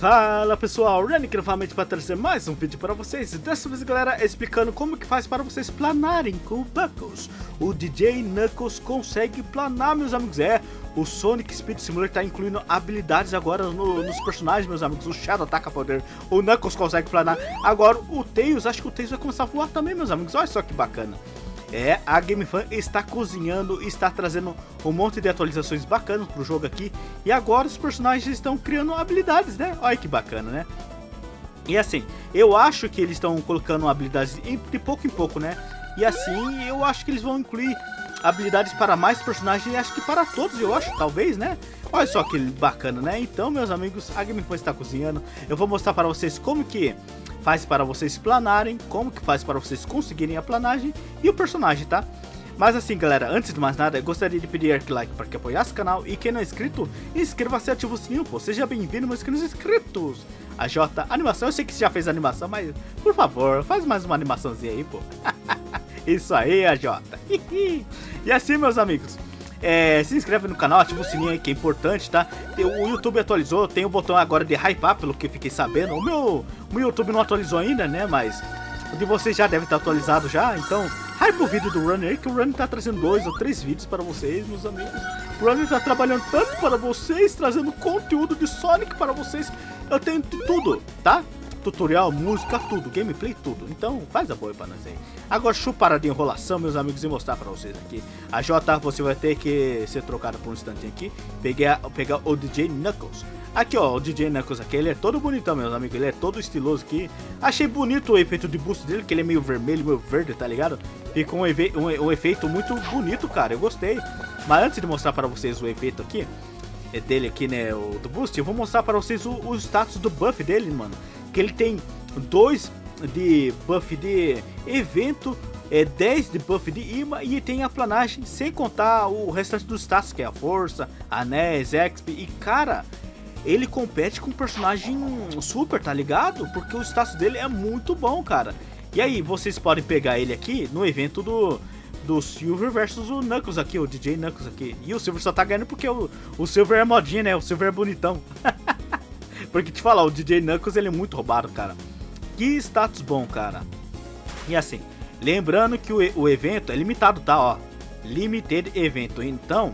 Fala pessoal, Rennick novamente para trazer mais um vídeo para vocês. Dessa vez, galera, explicando como que faz para vocês planarem com o Knuckles. O DJ Knuckles consegue planar, meus amigos. O Sonic Speed Simulator tá incluindo habilidades agora nos personagens, meus amigos. O Shadow ataca poder, o Knuckles consegue planar. Agora o Tails, acho que o Tails vai começar a voar também, meus amigos. Olha só que bacana. A GameFan está cozinhando, está trazendo um monte de atualizações bacanas pro jogo aqui. E agora os personagens estão criando habilidades, né? Olha que bacana, né? E assim, eu acho que eles estão colocando habilidades de pouco em pouco, né? E assim, eu acho que eles vão incluir habilidades para mais personagens, acho que para todos, eu acho, talvez, né? Olha só que bacana, né? Então, meus amigos, a GameFan está cozinhando. Eu vou mostrar para vocês como que faz para vocês planarem, como que faz para vocês conseguirem a planagem e o personagem, tá? Mas assim, galera, antes de mais nada, eu gostaria de pedir aquele like para que apoiasse o canal. E quem não é inscrito, inscreva-se e ativa o sininho, pô. Seja bem-vindo, meus queridos inscritos. A J, animação, eu sei que você já fez animação, mas por favor, faz mais uma animaçãozinha aí, pô. Isso aí, AJ. E assim, meus amigos, se inscreve no canal, ativa o sininho aí que é importante, tá? O YouTube atualizou, tem o botão agora de hypear, pelo que fiquei sabendo. O meu YouTube não atualizou ainda, né? Mas o de vocês já deve estar atualizado já. Então, hype o vídeo do Runner aí, que o Runner tá trazendo 2 ou 3 vídeos para vocês, meus amigos. O Runner tá trabalhando tanto para vocês, trazendo conteúdo de Sonic para vocês. Eu tenho tudo, tá? Tutorial, música, tudo, gameplay, tudo. Então faz a boa pra nós aí. Agora chupa de enrolação, meus amigos, e mostrar pra vocês aqui. A J, você vai ter que ser trocada por um instantinho aqui. Pegar o DJ Knuckles. Aqui ó, o DJ Knuckles aqui, ele é todo bonitão, meus amigos. Ele é todo estiloso aqui. Achei bonito o efeito de boost dele, que ele é meio vermelho, meio verde, tá ligado? Ficou um efeito muito bonito, cara, eu gostei. Mas antes de mostrar pra vocês o efeito aqui dele aqui, né, do boost, eu vou mostrar pra vocês o status do buff dele, mano. Que ele tem 2 de buff de evento, 10 de buff de imã e tem a planagem, sem contar o restante dos status, que é a força, anéis, exp. E cara, ele compete com um personagem super, tá ligado? Porque o status dele é muito bom, cara. E aí, vocês podem pegar ele aqui no evento do Silver versus o Knuckles aqui, o DJ Knuckles aqui. E o Silver só tá ganhando porque o Silver é modinha, né? O Silver é bonitão. Porque te falar, o DJ Knuckles ele é muito roubado, cara. Que status bom, cara. E assim, lembrando que o evento é limitado, tá? Ó, limited evento. Então,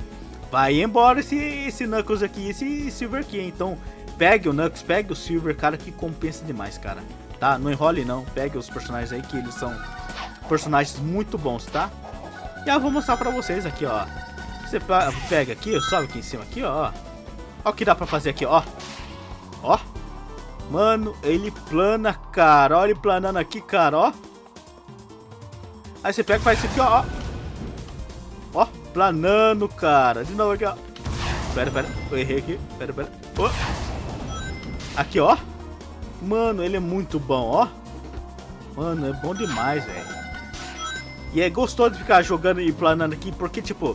vai embora esse Knuckles aqui, esse Silver aqui. Então, pegue o Knuckles, pegue o Silver, cara, que compensa demais, cara. Tá? Não enrole não. Pegue os personagens aí, que eles são personagens muito bons, tá? E eu vou mostrar pra vocês aqui, ó. Você pega aqui, sobe aqui em cima aqui, ó. Ó o que dá pra fazer aqui, ó. Ó, mano, ele plana, cara. Ó, ele planando aqui, cara, ó. Aí você pega e faz isso aqui, ó. Ó, planando, cara. De novo aqui, ó. Pera, eu errei aqui. Pera. Ó. Aqui, ó. Mano, ele é muito bom, ó. Mano, é bom demais, velho. E é gostoso de ficar jogando e planando aqui, porque, tipo,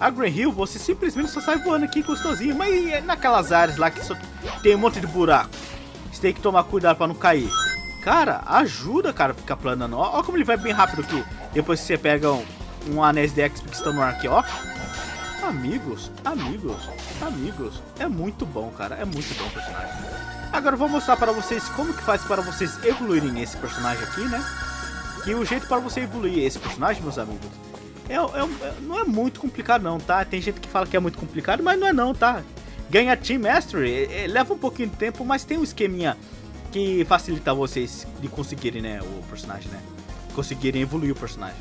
a Green Hill, você simplesmente só sai voando aqui gostosinho. Mas é naquelas áreas lá que só tem um monte de buraco. Você tem que tomar cuidado pra não cair. Cara, ajuda, cara, ficar planando. Ó como ele vai bem rápido aqui. Depois que você pega um anéis de XP que estão no ar aqui, ó. Amigos. É muito bom, cara. É muito bom o personagem. Agora eu vou mostrar pra vocês como que faz para vocês evoluírem esse personagem aqui, né? Que o jeito para você evoluir esse personagem, meus amigos, não é muito complicado não, tá? Tem gente que fala que é muito complicado, mas não é não, tá? Ganhar Team Mastery leva um pouquinho de tempo, mas tem um esqueminha que facilita vocês de conseguirem, né, o personagem, né? Conseguirem evoluir o personagem.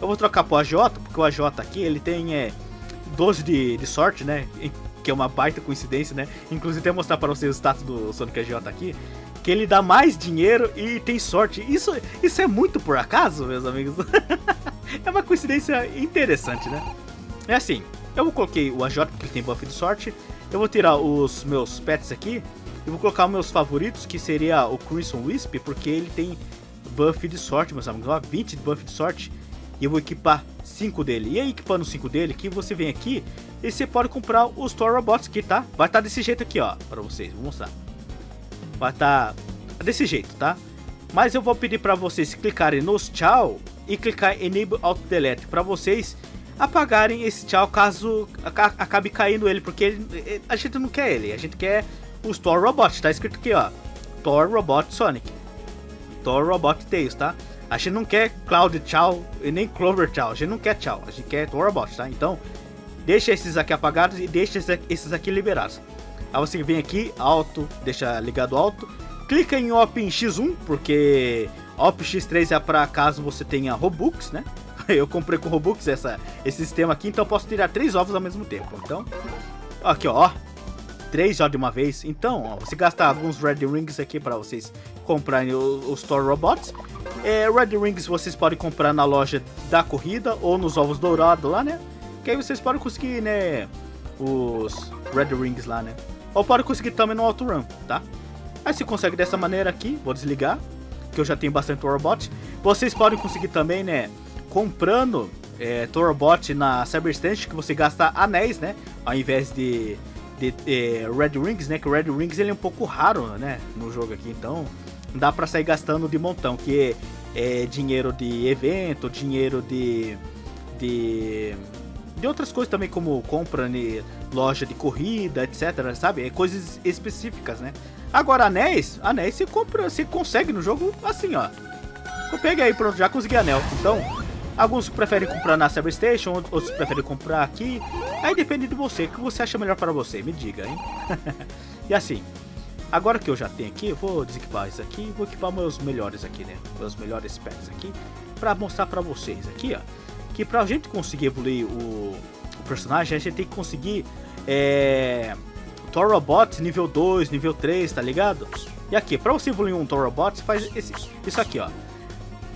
Eu vou trocar pro AJ, porque o AJ aqui, ele tem 12 de sorte, né? Que é uma baita coincidência, né? Inclusive até mostrar para vocês o status do Sonic AJ aqui. Que ele dá mais dinheiro e tem sorte. Isso é muito por acaso, meus amigos. É uma coincidência interessante, né? É assim, eu coloquei o AJ porque ele tem buff de sorte. Eu vou tirar os meus pets aqui. Eu vou colocar os meus favoritos, que seria o Crimson Wisp, porque ele tem buff de sorte, meus amigos. Ó, 20 de buff de sorte. E eu vou equipar 5 dele. E aí, equipando 5 dele, que você vem aqui e você pode comprar os Toro Robots aqui, tá? Vai estar desse jeito aqui, ó, pra vocês. Vou mostrar. Vai estar desse jeito, tá? Mas eu vou pedir pra vocês clicarem nos tchau e clicar Enable Auto Delete para vocês apagarem esse tchau caso acabe caindo ele, porque a gente não quer ele, a gente quer os Toro Robot. Tá escrito aqui, ó, Toro Robot Sonic, Toro Robot Tails, tá? A gente não quer Cloud Tchau e nem Clover Tchau, a gente não quer Tchau, a gente quer Toro Robot, tá? Então, deixa esses aqui apagados e deixa esses aqui liberados. Aí você vem aqui, alto, deixa ligado alto, clica em Open X1, porque Open X3 é para caso você tenha Robux, né? Eu comprei com Robux esse sistema aqui, então eu posso tirar 3 ovos ao mesmo tempo. Então, aqui ó, 3 já de uma vez. Então, ó, você gasta alguns Red Rings aqui para vocês comprarem os Toro Robots. Red Rings vocês podem comprar na loja da corrida ou nos ovos dourados lá, né? Que aí vocês podem conseguir, né, os Red Rings lá, né? Ou podem conseguir também no Auto Run, tá? Aí você consegue dessa maneira aqui, vou desligar, que eu já tenho bastante Toro Robot. Vocês podem conseguir também, né, comprando Toro Robot na Cyberstation, que você gasta anéis, né, ao invés de Red Rings, né, que o Red Rings ele é um pouco raro, né, no jogo aqui, então não dá pra sair gastando de montão, que é dinheiro de evento, dinheiro de outras coisas também, como compra em loja de corrida, etc, sabe, coisas específicas, né. Agora anéis você compra, você consegue no jogo assim, ó, pega aí, pronto, já consegui anel, então... Alguns preferem comprar na Cyberstation, outros preferem comprar aqui. Aí depende de você, o que você acha melhor para você, me diga, hein? E assim, agora que eu já tenho aqui, eu vou desequipar isso aqui, vou equipar meus melhores aqui, né? Meus melhores pets aqui, para mostrar para vocês aqui, ó, que pra gente conseguir evoluir o personagem, a gente tem que conseguir Toro Robots nível 2, nível 3, tá ligado? E aqui, pra você evoluir um Toro Robot, você faz isso aqui, ó.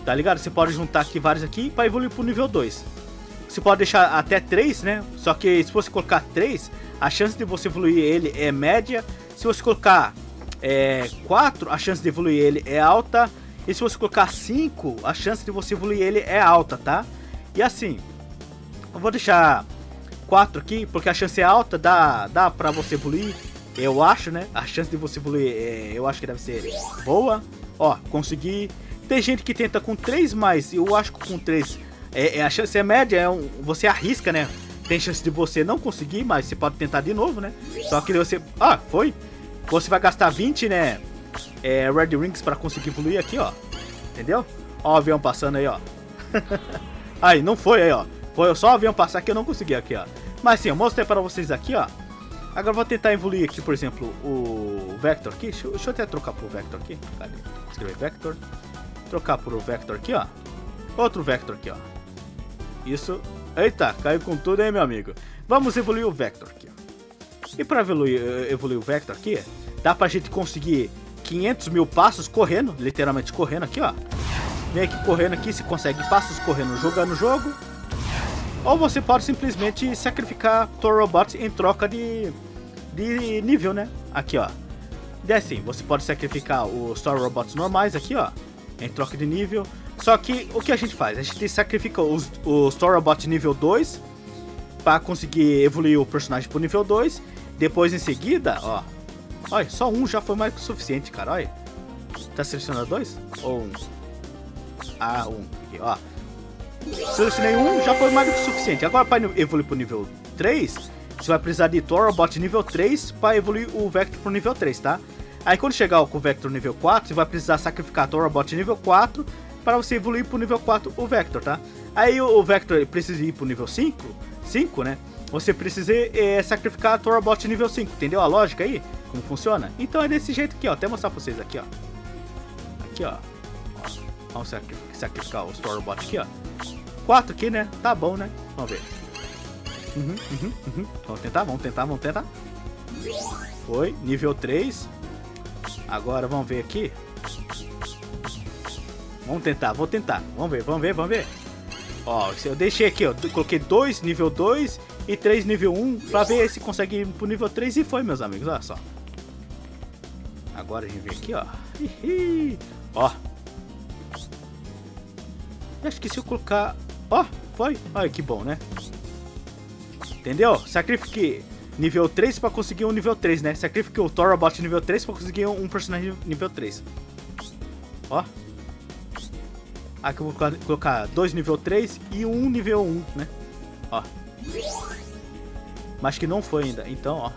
Tá ligado? Você pode juntar aqui vários aqui para evoluir pro nível 2. Você pode deixar até 3, né? Só que se você colocar 3, a chance de você evoluir ele é média. Se você colocar 4, a chance de evoluir ele é alta. E se você colocar 5, a chance de você evoluir ele é alta, tá? E assim, eu vou deixar 4 aqui, porque a chance é alta, dá pra você evoluir. Eu acho, né? A chance de você evoluir, eu acho que deve ser boa. Ó, consegui... Tem gente que tenta com 3, mas eu acho que com 3 a chance é média, você arrisca, né? Tem chance de você não conseguir, mas você pode tentar de novo, né? Só que você... Ah, foi! Você vai gastar 20, né? Red Rings pra conseguir evoluir aqui, ó. Entendeu? Ó o avião passando aí, ó. Aí, não foi aí, ó. Foi só o avião passar que eu não consegui aqui, ó. Mas sim, eu mostrei pra vocês aqui, ó. Agora eu vou tentar evoluir aqui, por exemplo, o Vector aqui. Deixa eu até trocar pro Vector aqui. Cadê? Escrever Vector. Trocar por o Vector aqui, ó. Outro Vector aqui, ó. Isso. Eita, caiu com tudo, hein, meu amigo. Vamos evoluir o Vector aqui. E pra evoluir o Vector aqui, dá pra gente conseguir 500 mil passos correndo, literalmente correndo aqui, ó. Vem aqui correndo aqui, se consegue passos correndo, jogando o jogo. Ou você pode simplesmente sacrificar Toro Robots em troca de nível, né? Aqui, ó. E assim, você pode sacrificar os Toro Robots normais aqui, ó, em troca de nível. Só que o que a gente faz? A gente sacrifica os Toro Robots nível 2 para conseguir evoluir o personagem pro nível 2. Depois em seguida, ó. Olha, só um já foi mais que o suficiente, cara. Olha. Tá selecionando 2? Ou 1? Um? Ah, 1. Um. Ó. Selecionei 1, já foi mais do que o suficiente. Agora para evoluir pro nível 3, você vai precisar de Toro Robot nível 3 para evoluir o Vector pro nível 3, tá? Aí quando chegar com o Vector nível 4, você vai precisar sacrificar Toro Robot nível 4 para você evoluir pro nível 4 o Vector, tá? Aí o Vector precisa ir pro nível 5, né? Você precisa sacrificar Toro Robot nível 5, entendeu a lógica aí? Como funciona? Então é desse jeito aqui, ó. Até mostrar pra vocês aqui, ó. Aqui, ó. Vamos sacrificar os Toro Robot aqui, ó. 4 aqui, né? Tá bom, né? Vamos ver. Vamos tentar. Foi. Nível 3. Agora vamos ver aqui. Vou tentar. Vamos ver. Ó, eu deixei aqui, ó. Coloquei 2 nível 2 e 3 nível 1 pra ver se consegue ir pro nível 3. E foi, meus amigos, olha só. Agora a gente vem aqui, ó. Ó. Eu acho que se eu colocar... Ó, foi. Olha que bom, né? Entendeu? Sacrifique... Nível 3 pra conseguir um nível 3, né? Sacrifique o Toro Robot nível 3 pra conseguir um personagem nível 3. Ó. Aqui eu vou colocar 2 nível 3 e 1 nível 1, né? Ó. Mas que não foi ainda, então, ó.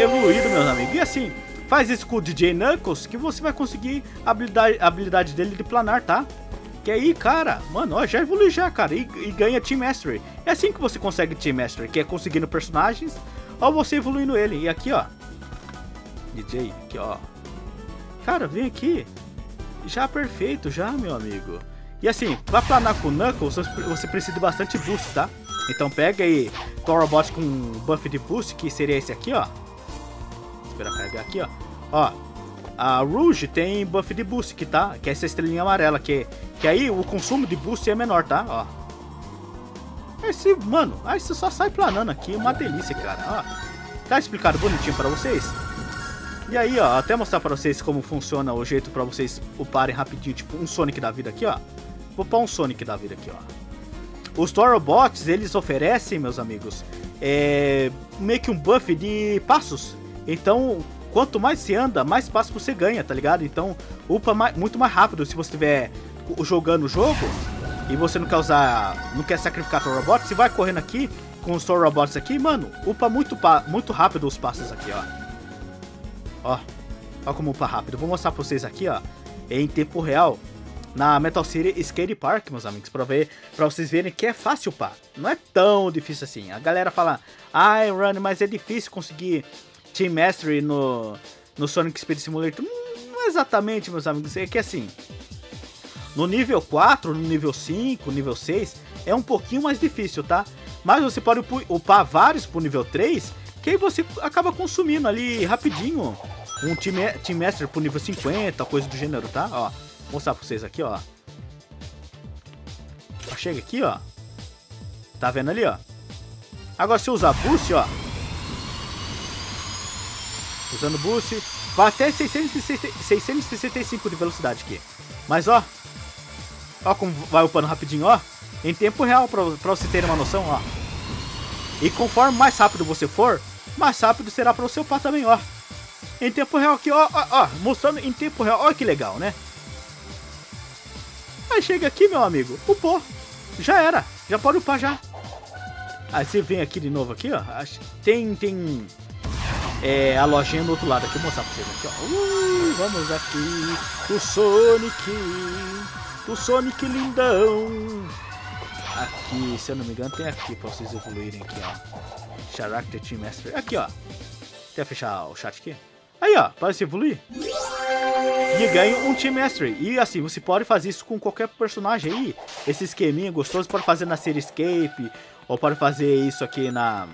evoluído, meus amigos. E assim, faz isso com o DJ Knuckles que você vai conseguir a habilidade dele de planar, tá? Que aí, cara, mano, ó, já evolui já, cara, e ganha Team Mastery. É assim que você consegue Team Mastery, que é conseguindo personagens ou você evoluindo ele. E aqui, ó, DJ, aqui, ó. Cara, vem aqui. Já perfeito, já, meu amigo. E assim, pra planar com o Knuckles, você precisa de bastante boost, tá? Então pega aí Toro Robot com buff de boost, que seria esse aqui, ó. Espera carregar aqui, ó. Ó, a Rouge tem buff de boost, que tá? Que é essa estrelinha amarela, que aí o consumo de boost é menor, tá? Ó. Esse, mano, aí você só sai planando aqui, uma delícia, cara. Ó. Tá explicado bonitinho pra vocês? E aí, ó, até mostrar pra vocês como funciona o jeito pra vocês uparem rapidinho, tipo um Sonic da vida aqui, ó. Vou pôr um Sonic da vida aqui, ó. Os Toro Robots, eles oferecem, meus amigos, meio que um buff de passos. Então, quanto mais você anda, mais passos você ganha, tá ligado? Então, upa muito mais rápido se você estiver jogando o jogo e você não quer usar, não quer sacrificar Toro Robots, você vai correndo aqui com os Toro Robots aqui, mano, upa muito rápido os passos aqui, ó. Ó, ó como upa rápido. Vou mostrar pra vocês aqui, ó, em tempo real, na Metal City Skate Park, meus amigos, pra vocês verem que é fácil upar. Não é tão difícil assim. A galera fala, ai, Run, mas é difícil conseguir Team Mastery no Sonic Speed Simulator. Não exatamente, meus amigos, é que assim, no nível 4, no nível 5, nível 6, é um pouquinho mais difícil, tá? Mas você pode upar vários pro nível 3, que aí você acaba consumindo ali rapidinho um Team Master pro nível 50, coisa do gênero, tá? Ó, vou mostrar pra vocês aqui, ó. Ó, chega aqui, ó. Tá vendo ali, ó? Agora se eu usar boost, ó. Usando boost, vai até 665 de velocidade aqui. Mas, ó. Ó como vai upando rapidinho, ó. Em tempo real, pra vocês terem uma noção, ó. E conforme mais rápido você for, mais rápido será para o seu par também, ó. Em tempo real aqui, ó, ó, ó. Mostrando em tempo real, ó que legal, né? Aí chega aqui, meu amigo. Upou. Já era. Já pode upar, já. Aí você vem aqui de novo, aqui, ó. Tem a lojinha do outro lado aqui. Vou mostrar pra vocês aqui, ó. Vamos aqui. O Sonic lindão. Aqui, se eu não me engano, tem aqui pra vocês evoluírem aqui, ó. Character Team Master. Aqui, ó. Até fechar o chat aqui. Aí, ó. Para se evoluir. E ganha um Team Mastery. E assim, você pode fazer isso com qualquer personagem aí. Esse esqueminha gostoso. Pode fazer na City Escape. Ou pode fazer isso aqui na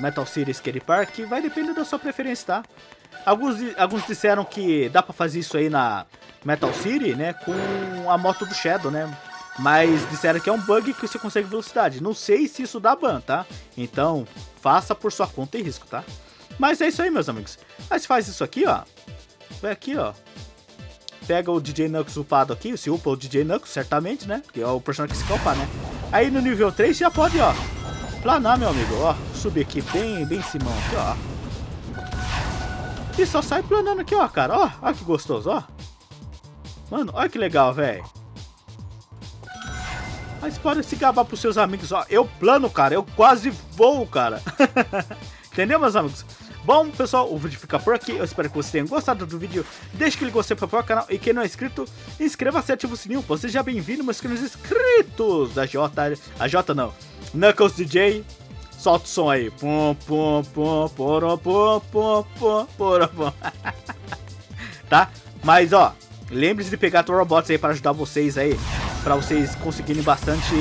Metal City Skate Park. Vai depender da sua preferência, tá? Alguns disseram que dá pra fazer isso aí na Metal City, né? Com a moto do Shadow, né? Mas disseram que é um bug que você consegue velocidade. Não sei se isso dá ban, tá? Então, faça por sua conta e risco, tá? Mas é isso aí, meus amigos. Aí você faz isso aqui, ó. Vai aqui, ó. Pega o DJ Knuckles upado aqui. Você upa o DJ Knuckles, certamente, né? Que é o personagem que se upar, né? Aí no nível 3 já pode, ó, planar, meu amigo. Ó, subir aqui bem em cima, aqui, ó. E só sai planando aqui, ó, cara. Ó, olha que gostoso, ó. Mano, olha que legal, velho. Mas pode se gabar pros seus amigos, ó. Eu plano, cara. Eu quase voo, cara. Entendeu, meus amigos? Bom, pessoal, o vídeo fica por aqui. Eu espero que vocês tenham gostado do vídeo. Deixe aquele gostei para o canal. E quem não é inscrito, inscreva-se e ative o sininho. Você já é bem-vindo, meus queridos inscritos. A J não. Knuckles DJ. Solta o som aí. Pum, pum, pum, pum, pum, pum, pum, pum, pum. Tá? Mas, ó. Lembre-se de pegar Toro Robots aí para ajudar vocês aí. Pra vocês conseguirem bastante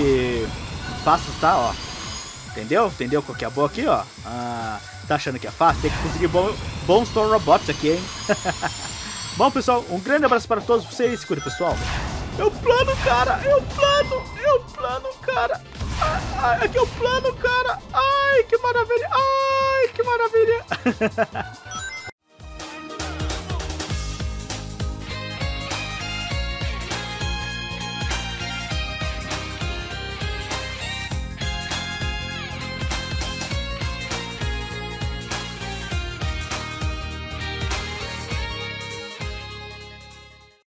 passos, tá? Ó. Entendeu? Entendeu qual que é a boa aqui, ó? Ah, tá achando que é fácil? Tem que conseguir bons Toro Robots aqui, hein? Bom, pessoal, um grande abraço para todos vocês. Se cuida, pessoal. Eu plano, cara! Eu plano, cara! Ai, aqui eu plano, cara! Ai, que maravilha! Ai, que maravilha!